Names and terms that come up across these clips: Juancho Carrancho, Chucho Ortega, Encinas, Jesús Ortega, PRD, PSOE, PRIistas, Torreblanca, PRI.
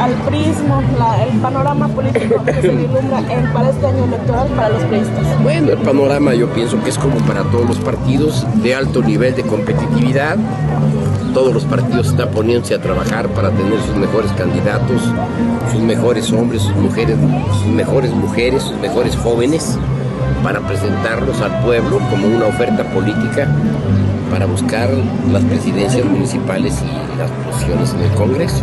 al prismo, el panorama político que se ilumina para este año electoral para los PRIistas? Bueno, el panorama yo pienso que es como para todos los partidos, de alto nivel de competitividad. Todos los partidos están poniéndose a trabajar para tener sus mejores candidatos, sus mejores hombres, sus mejores mujeres, sus mejores jóvenes, para presentarlos al pueblo como una oferta política para buscar las presidencias municipales y las posiciones en el Congreso.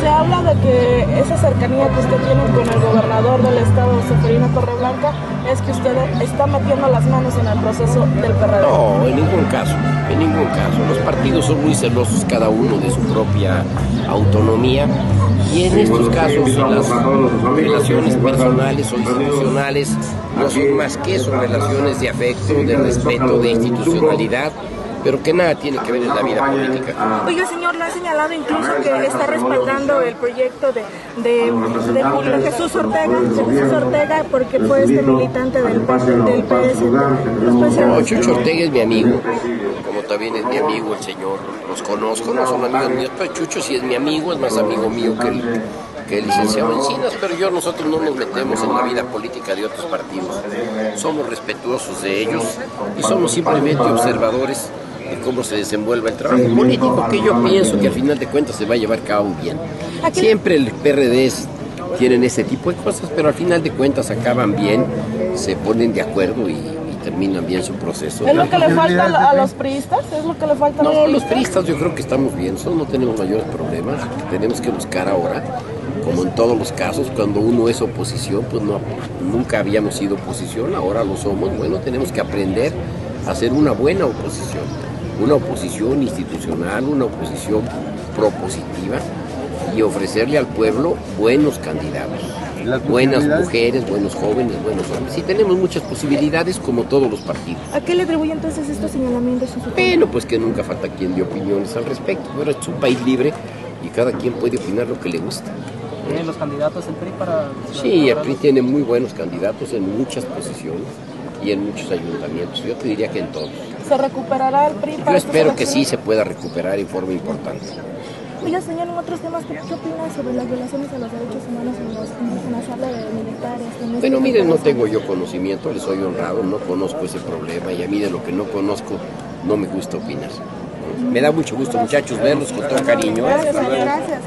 Se habla de que esa cercanía que usted tiene con el gobernador del estado, Torreblanca, es que usted está metiendo las manos en el proceso del PRD. No, en ningún caso, en ningún caso. Los partidos son muy celosos, cada uno de su propia autonomía, y en estos casos las relaciones personales o institucionales no son más que eso, relaciones de afecto, de respeto, de institucionalidad, pero que nada tiene que ver en la vida política. Oiga, señor, le ha señalado incluso que está respaldando el proyecto de Jesús Ortega, porque fue este militante del PSOE. No, Chucho Ortega es mi amigo, como también es mi amigo el señor. Los conozco, no son amigos míos, pero Chucho sí es mi amigo, es más amigo mío que él, que el licenciado Encinas, pero nosotros no nos metemos en la vida política de otros partidos. Somos respetuosos de ellos y somos simplemente observadores de cómo se desenvuelve el trabajo político, que yo pienso que al final de cuentas se va a llevar a cabo bien. Siempre el PRD tienen ese tipo de cosas, pero al final de cuentas acaban bien, se ponen de acuerdo y terminan bien su proceso. ¿Es lo que le falta a los PRIistas? ¿Es lo que le falta a los PRIistas? No, los PRIistas yo creo que estamos bien, no tenemos mayores problemas. Tenemos que buscar ahora, como en todos los casos, cuando uno es oposición, pues nunca habíamos sido oposición, ahora lo somos. Bueno, tenemos que aprender a hacer una buena oposición, una oposición institucional, una oposición propositiva, y ofrecerle al pueblo buenos candidatos, buenas mujeres, buenos jóvenes, buenos hombres. Y tenemos muchas posibilidades como todos los partidos. ¿A qué le atribuye entonces estos señalamientos? Bueno, pues que nunca falta quien dé opiniones al respecto, pero es un país libre y cada quien puede opinar lo que le gusta. ¿Tienen los candidatos el PRI para...? Sí, el PRI tiene muy buenos candidatos en muchas posiciones y en muchos ayuntamientos. Yo te diría que en todos. ¿Se recuperará el PRI? Yo espero que sí se pueda recuperar en forma importante. Oiga, señor, en otros temas, ¿qué opina sobre las violaciones a los derechos humanos en los indígenas? Habla de militares... Bueno, miren, no tengo yo conocimiento, les soy honrado, no conozco ese problema, y a mí de lo que no conozco no me gusta opinar. Me da mucho gusto, muchachos, verlos con todo cariño. Gracias, señor, gracias.